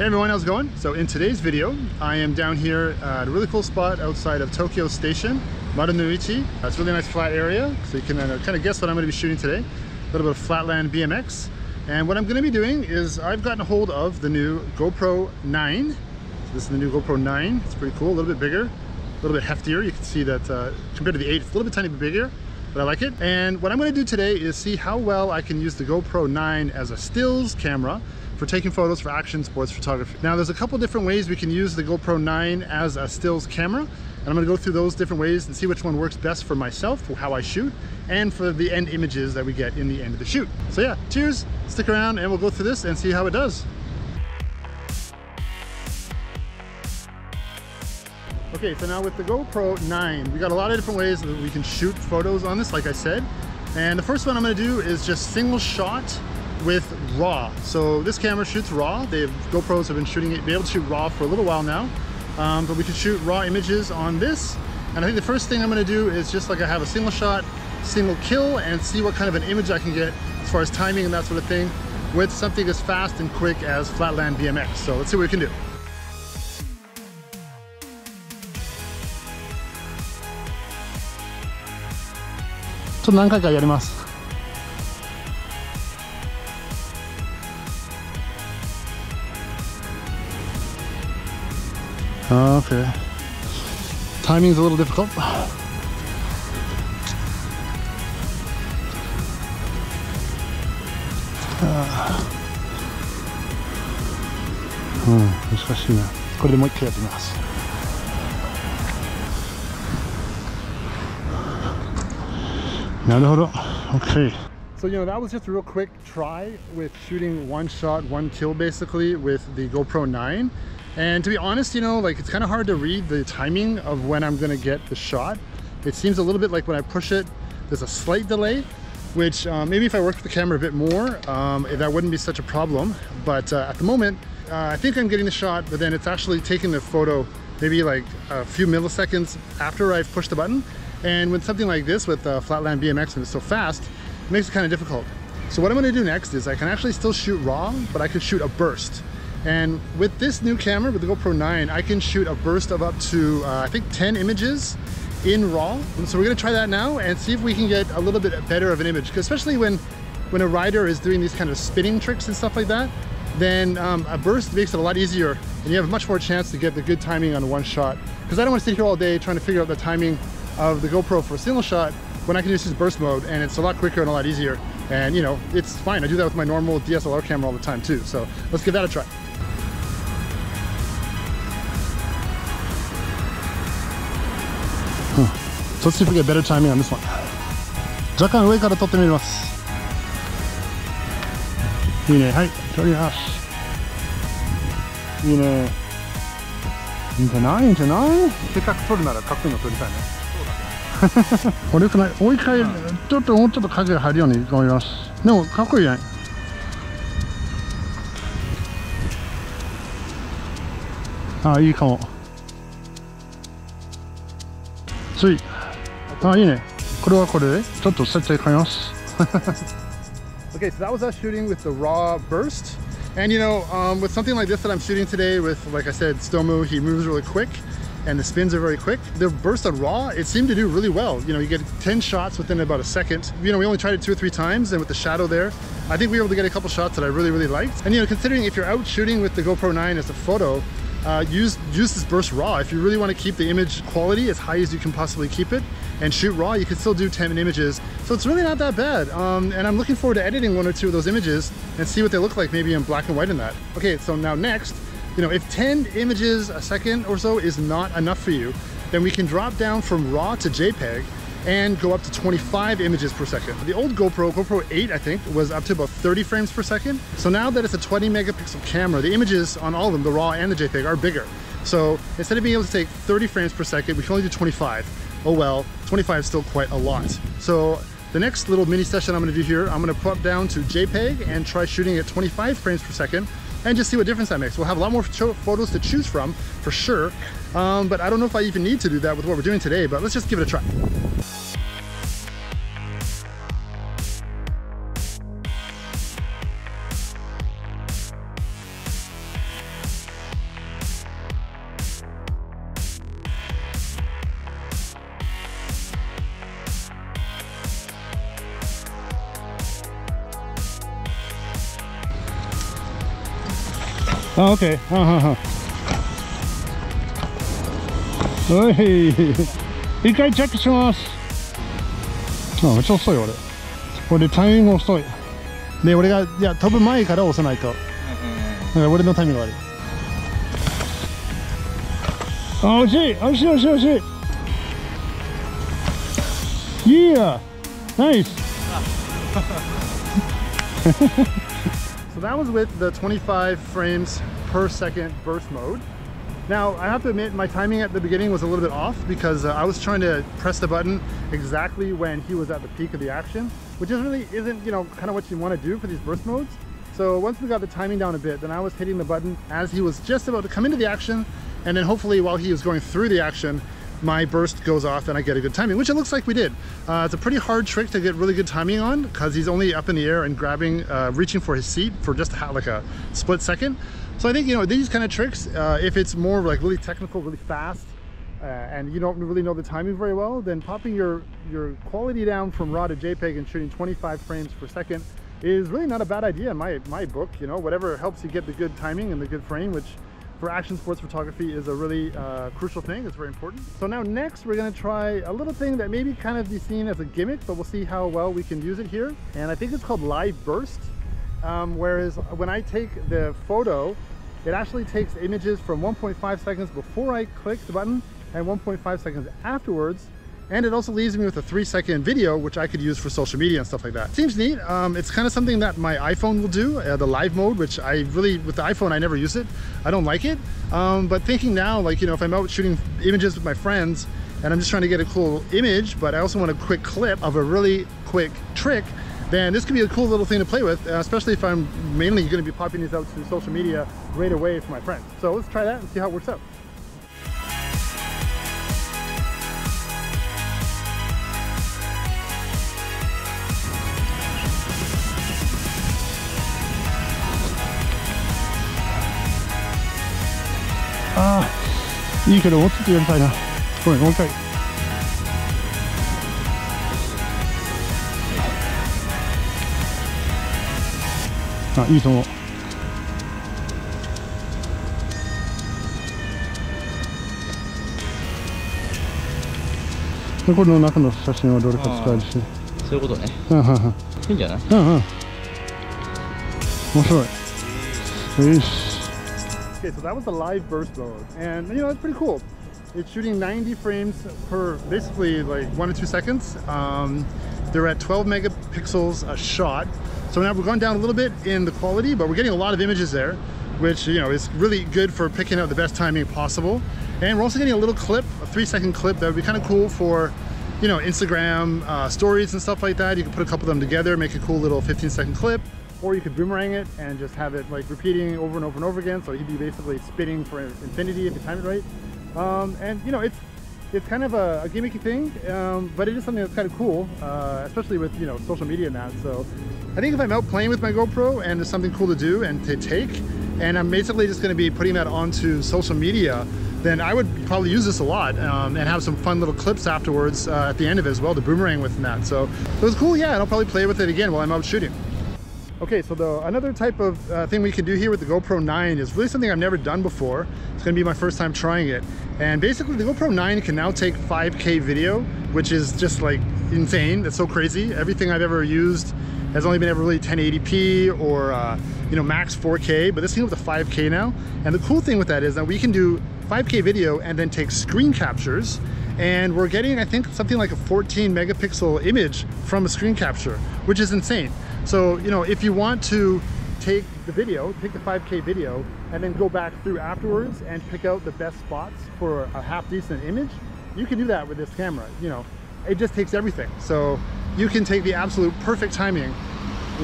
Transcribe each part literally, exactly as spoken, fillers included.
Hey everyone, how's it going? So in today's video, I am down here at a really cool spot outside of Tokyo Station, Marunouichi. It's a really nice flat area, so you can uh, kind of guess what I'm going to be shooting today. A little bit of Flatland B M X. And what I'm going to be doing is I've gotten a hold of the new GoPro nine. So this is the new GoPro nine. It's pretty cool, a little bit bigger, a little bit heftier. You can see that uh, compared to the eight, it's a little bit tiny bit bigger, but I like it. And what I'm going to do today is see how well I can use the GoPro nine as a stills camera for taking photos for action sports photography. Now there's a couple different ways we can use the GoPro nine as a stills camera, and I'm gonna go through those different ways and see which one works best for myself, for how I shoot, and for the end images that we get in the end of the shoot. So yeah, cheers, stick around and we'll go through this and see how it does. Okay, so now with the GoPro nine, we got a lot of different ways that we can shoot photos on this, like I said. And the first one I'm gonna do is just single shot with raw. So this camera shoots raw. They have, GoPros have been shooting it, be able to shoot raw for a little while now, um, but we can shoot raw images on this. And I think the first thing I'm going to do is just like I have a single shot, single kill, and see what kind of an image I can get as far as timing and that sort of thing with something as fast and quick as Flatland B M X. So let's see what we can do. So many times I do it. Okay. Timing's a little difficult. Uh. Hmm, 難しいな。これでもう一回やってみます。なるほど。Okay. So, you know, that was just a real quick try with shooting one shot, one kill basically with the GoPro nine. And to be honest, you know, like it's kind of hard to read the timing of when I'm going to get the shot. It seems a little bit like when I push it, there's a slight delay, which uh, maybe if I worked the camera a bit more, um, that wouldn't be such a problem. But uh, at the moment, uh, I think I'm getting the shot, but then it's actually taking the photo maybe like a few milliseconds after I've pushed the button. And with something like this, with uh, Flatland B M X, when it's so fast, it makes it kind of difficult. So what I'm going to do next is I can actually still shoot raw, but I can shoot a burst. And with this new camera, with the GoPro nine, I can shoot a burst of up to, uh, I think, ten images in RAW. And so we're gonna try that now and see if we can get a little bit better of an image. Because especially when, when a rider is doing these kind of spinning tricks and stuff like that, then um, a burst makes it a lot easier and you have much more chance to get the good timing on one shot. Because I don't wanna sit here all day trying to figure out the timing of the GoPro for a single shot when I can just use burst mode, and it's a lot quicker and a lot easier. And you know, it's fine. I do that with my normal D S L R camera all the time too. So let's give that a try. So let's see if we get better timing on this one. 若干上から撮ってみます。いいね、はい、撮ります。いいね。いいんじゃない？いいんじゃない？せっかく撮るならかっこいいの撮りたいね。そうだね。これ良くない？もう一回、ちょっともうちょっと影が入るように思います。でもかっこいいじゃない？ああ、いいかも。つい。Ah, yeah. Okay, so that was us shooting with the raw burst. And you know, um, with something like this that I'm shooting today with, like I said, Tsutomu, he moves really quick and the spins are very quick. The burst on raw, it seemed to do really well. You know, you get ten shots within about a second. You know, we only tried it two or three times, and with the shadow there, I think we were able to get a couple shots that I really, really liked. And you know, considering if you're out shooting with the GoPro nine as a photo, Uh, use, use this burst raw. If you really want to keep the image quality as high as you can possibly keep it and shoot raw, you can still do ten images. So it's really not that bad. Um, and I'm looking forward to editing one or two of those images and see what they look like maybe in black and white in that. Okay, so now next, you know, if ten images a second or so is not enough for you, then we can drop down from raw to JPEG and go up to twenty-five images per second. The old GoPro, GoPro eight, I think, was up to about thirty frames per second. So now that it's a twenty megapixel camera, the images on all of them, the RAW and the JPEG, are bigger. So instead of being able to take thirty frames per second, we can only do twenty-five. Oh well, twenty-five is still quite a lot. So the next little mini session I'm gonna do here, I'm gonna pop down to JPEG and try shooting at twenty-five frames per second and just see what difference that makes. We'll have a lot more photos to choose from, for sure. Um, but I don't know if I even need to do that with what we're doing today, but let's just give it a try. Oh, okay. Uh-huh.一回チェックします。あ、めっちゃ遅い俺。俺タイミング遅い。で、俺がいや飛ぶ前から押さないと。俺のタイミング悪い。あ、惜しい。惜しい惜しい惜しい。いや、ナイス。So that was with the twenty-five frames per second burst mode. Now, I have to admit, my timing at the beginning was a little bit off because uh, I was trying to press the button exactly when he was at the peak of the action, which is really isn't, you know, kind of what you want to do for these burst modes. So once we got the timing down a bit, then I was hitting the button as he was just about to come into the action, and then hopefully while he was going through the action, my burst goes off and I get a good timing, which it looks like we did. Uh, it's a pretty hard trick to get really good timing on because he's only up in the air and grabbing, uh, reaching for his seat for just like a split second. So I think, you know, these kind of tricks, uh, if it's more like really technical, really fast, uh, and you don't really know the timing very well, then popping your, your quality down from RAW to JPEG and shooting twenty-five frames per second is really not a bad idea in my, my book, you know, whatever helps you get the good timing and the good frame, which for action sports photography is a really uh, crucial thing, it's very important. So now next we're gonna try a little thing that maybe kind of be seen as a gimmick, but we'll see how well we can use it here. And I think it's called live burst. Um, whereas when I take the photo, it actually takes images from one point five seconds before I click the button and one point five seconds afterwards. And it also leaves me with a three second video, which I could use for social media and stuff like that. Seems neat. Um, it's kind of something that my iPhone will do, uh, the live mode, which I really, with the iPhone, I never use it. I don't like it. Um, but thinking now, like, you know, if I'm out shooting images with my friends and I'm just trying to get a cool image, but I also want a quick clip of a really quick trick, then this could be a cool little thing to play with, especially if I'm mainly going to be popping these out to social media right away for my friends. So let's try that and see how it works out. Ah, you could have watched it inside now. Go ahead, one second. Ah, good one. So, this is the photos in the inside. So, that's it. Uh-huh. It's good, right? Uh-huh. Interesting. Yes. Okay, so that was the live burst mode. And, you know, it's pretty cool. It's shooting ninety frames per, basically, like one or two seconds. Um, they're at twelve megapixels a shot. So now we're going down a little bit in the quality, but we're getting a lot of images there, which, you know, is really good for picking out the best timing possible. And we're also getting a little clip, a three second clip that would be kind of cool for, you know, Instagram uh, stories and stuff like that. You can put a couple of them together, make a cool little fifteen second clip, or you could boomerang it and just have it like repeating over and over and over again. So he'd be basically spinning for infinity if you time it right. Um, and you know, it's, It's kind of a, a gimmicky thing, um, but it is something that's kind of cool, uh, especially with, you know, social media and that. So I think if I'm out playing with my GoPro and there's something cool to do and to take, and I'm basically just going to be putting that onto social media, then I would probably use this a lot um, and have some fun little clips afterwards uh, at the end of it as well to boomerang with and that. So it was cool, yeah, and I'll probably play with it again while I'm out shooting. Okay, so the, another type of uh, thing we can do here with the GoPro nine is really something I've never done before. It's gonna be my first time trying it. And basically the GoPro nine can now take five K video, which is just like insane. It's so crazy. Everything I've ever used has only been ever really ten eighty p or uh, you know, max four K, but this thing with the five K now. And the cool thing with that is that we can do five K video and then take screen captures. And we're getting, I think, something like a fourteen megapixel image from a screen capture, which is insane. So, you know, if you want to take the video, pick the five K video, and then go back through afterwards and pick out the best spots for a half decent image, you can do that with this camera. You know, it just takes everything. So you can take the absolute perfect timing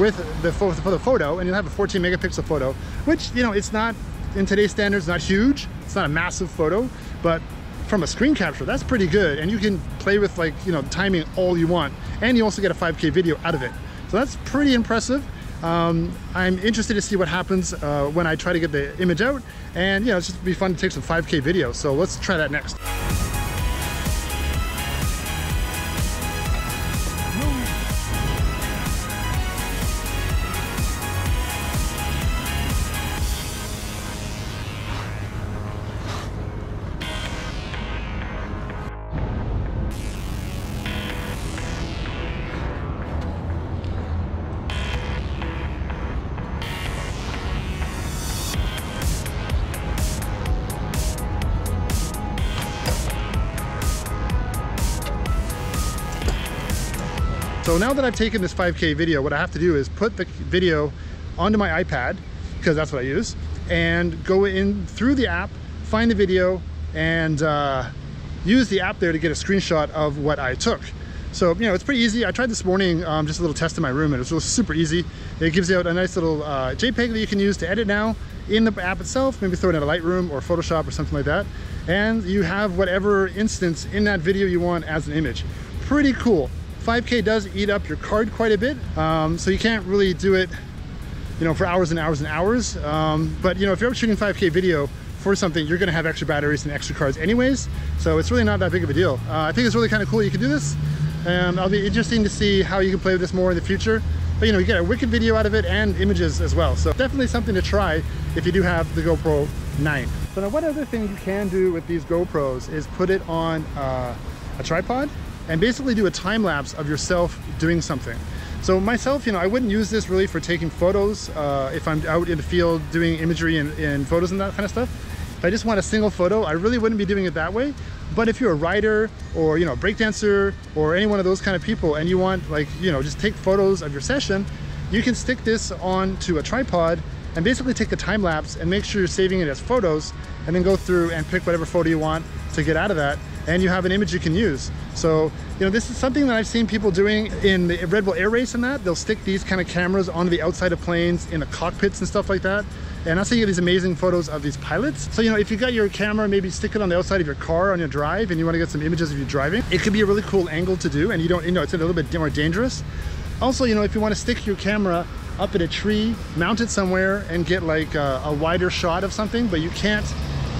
with the, pho for the photo, and you'll have a fourteen megapixel photo, which, you know, it's not, in today's standards, not huge. It's not a massive photo, but from a screen capture, that's pretty good. And you can play with, like, you know, timing all you want. And you also get a five K video out of it. So that's pretty impressive. Um, I'm interested to see what happens uh, when I try to get the image out. And, you know, it's just be fun to take some five K video. So let's try that next. So now that I've taken this five K video, what I have to do is put the video onto my iPad, because that's what I use, and go in through the app, find the video, and uh, use the app there to get a screenshot of what I took. So, you know, it's pretty easy. I tried this morning, um, just a little test in my room, and it was super easy. It gives you out a nice little uh, JPEG that you can use to edit now in the app itself, maybe throw it in a Lightroom or Photoshop or something like that. And you have whatever instance in that video you want as an image. Pretty cool. five K does eat up your card quite a bit, um, so you can't really do it, you know, for hours and hours and hours. Um, but, you know, if you're shooting five K video for something, you're gonna have extra batteries and extra cards anyways. So it's really not that big of a deal. Uh, I think it's really kind of cool you can do this. And I'll be interesting to see how you can play with this more in the future. But you know, you get a wicked video out of it and images as well. So definitely something to try if you do have the GoPro nine. So now one other thing you can do with these GoPros is put it on uh, a tripod and basically do a time lapse of yourself doing something. So myself, you know, I wouldn't use this really for taking photos uh, if I'm out in the field doing imagery and, and photos and that kind of stuff. If I just want a single photo, I really wouldn't be doing it that way. But if you're a rider or, you know, breakdancer or any one of those kind of people and you want, like, you know, just take photos of your session, you can stick this onto a tripod and basically take a time lapse and make sure you're saving it as photos, and then go through and pick whatever photo you want to get out of that, and you have an image you can use. So, you know, this is something that I've seen people doing in the Red Bull Air Race and that. They'll stick these kind of cameras onto the outside of planes, in the cockpits and stuff like that. And that's how you get these amazing photos of these pilots. So, you know, if you got your camera, maybe stick it on the outside of your car on your drive and you want to get some images of you driving, it could be a really cool angle to do, and you don't, you know, it's a little bit more dangerous. Also, you know, if you want to stick your camera up at a tree, mount it somewhere and get like a, a wider shot of something, but you can't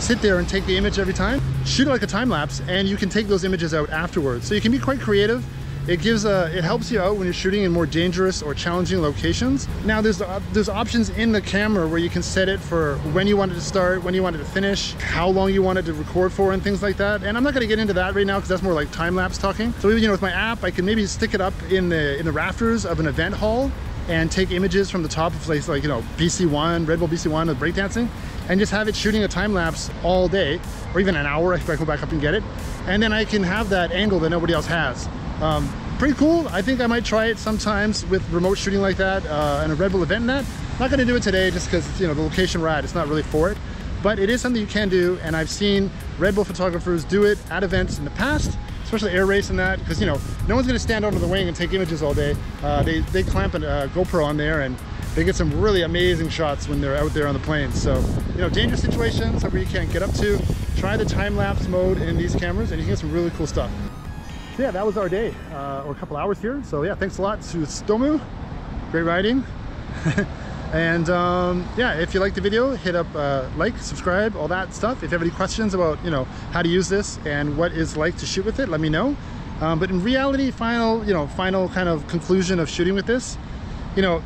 sit there and take the image every time. Shoot it like a time lapse and you can take those images out afterwards. So you can be quite creative. It gives a, it helps you out when you're shooting in more dangerous or challenging locations. Now there's, uh, there's options in the camera where you can set it for when you want it to start, when you want it to finish, how long you want it to record for and things like that. And I'm not gonna get into that right now because that's more like time-lapse talking. So, you know, with my app, I can maybe stick it up in the, in the rafters of an event hall and take images from the top of places like, you know, B C one, Red Bull B C one with breakdancing, and just have it shooting a time-lapse all day, or even an hour if I go back up and get it. And then I can have that angle that nobody else has. Um, pretty cool. I think I might try it sometimes with remote shooting like that uh, and a Red Bull event in that. I'm not going to do it today just because, you know, the location we're at, it's not really for it. But it is something you can do, and I've seen Red Bull photographers do it at events in the past, especially air race and that, because, you know, no one's going to stand under the wing and take images all day. Uh, they, they clamp a uh, GoPro on there and they get some really amazing shots when they're out there on the planes. So, you know, dangerous situations where you can't get up to, try the time-lapse mode in these cameras and you can get some really cool stuff. So yeah, that was our day, uh, or a couple hours here. So yeah, thanks a lot to Tsutomu. Great riding. And um, yeah, if you liked the video, hit up uh, like, subscribe, all that stuff. If you have any questions about, you know, how to use this and what it's like to shoot with it, let me know. Um, but in reality, final, you know, final kind of conclusion of shooting with this, you know,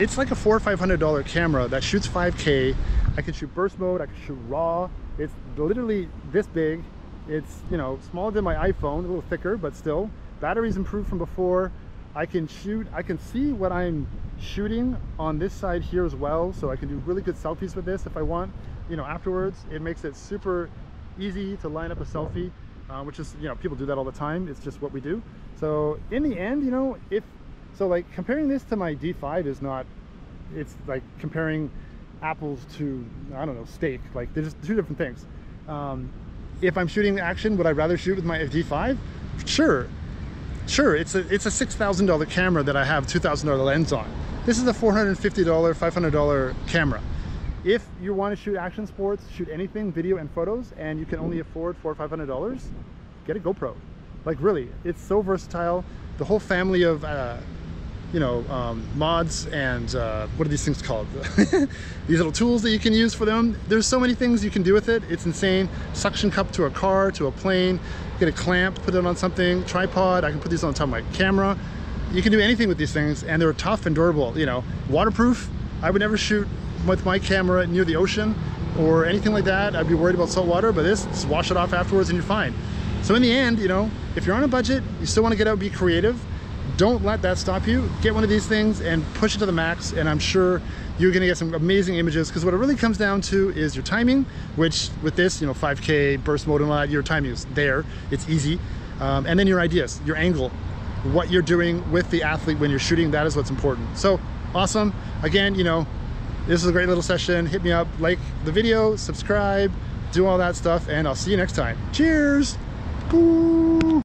it's like a four or five hundred dollar camera that shoots five K. I can shoot burst mode, I can shoot raw. It's literally this big. It's, you know, smaller than my iPhone, a little thicker, but still. Batteries improved from before. I can shoot, I can see what I'm shooting on this side here as well, so I can do really good selfies with this if I want, you know, afterwards. It makes it super easy to line up a selfie, uh, which is, you know, people do that all the time. It's just what we do. So in the end, you know, if, so like comparing this to my D five is not, it's like comparing apples to, I don't know, steak. Like they're just two different things. Um, If I'm shooting action, would I rather shoot with my D five? Sure, sure. It's a it's a six thousand dollar camera that I have two thousand dollar lens on. This is a four hundred fifty dollar, five hundred dollar camera. If you want to shoot action sports, shoot anything, video and photos, and you can only afford four or five hundred dollars, get a GoPro. Like really, it's so versatile. The whole family of uh, you know um, mods and uh, what are these things called? These little tools that you can use for them. There's so many things you can do with it. It's insane. Suction cup to a car, to a plane. Get a clamp, put it on something. Tripod. I can put these on top of my camera. You can do anything with these things, and they're tough and durable. You know, waterproof. I would never shoot with my camera near the ocean or anything like that. I'd be worried about salt water. But this, just wash it off afterwards, and you're fine. So in the end, you know, if you're on a budget, you still want to get out and be creative. Don't let that stop you. Get one of these things and push it to the max, and I'm sure you're gonna get some amazing images, because what it really comes down to is your timing, which with this, you know, five K burst mode and all that, your timing is there. It's easy. Um, and then your ideas, your angle. what you're doing with the athlete when you're shooting. That is what's important. So awesome. Again, you know, this is a great little session. Hit me up, like the video, subscribe, do all that stuff, and I'll see you next time. Cheers. Boo.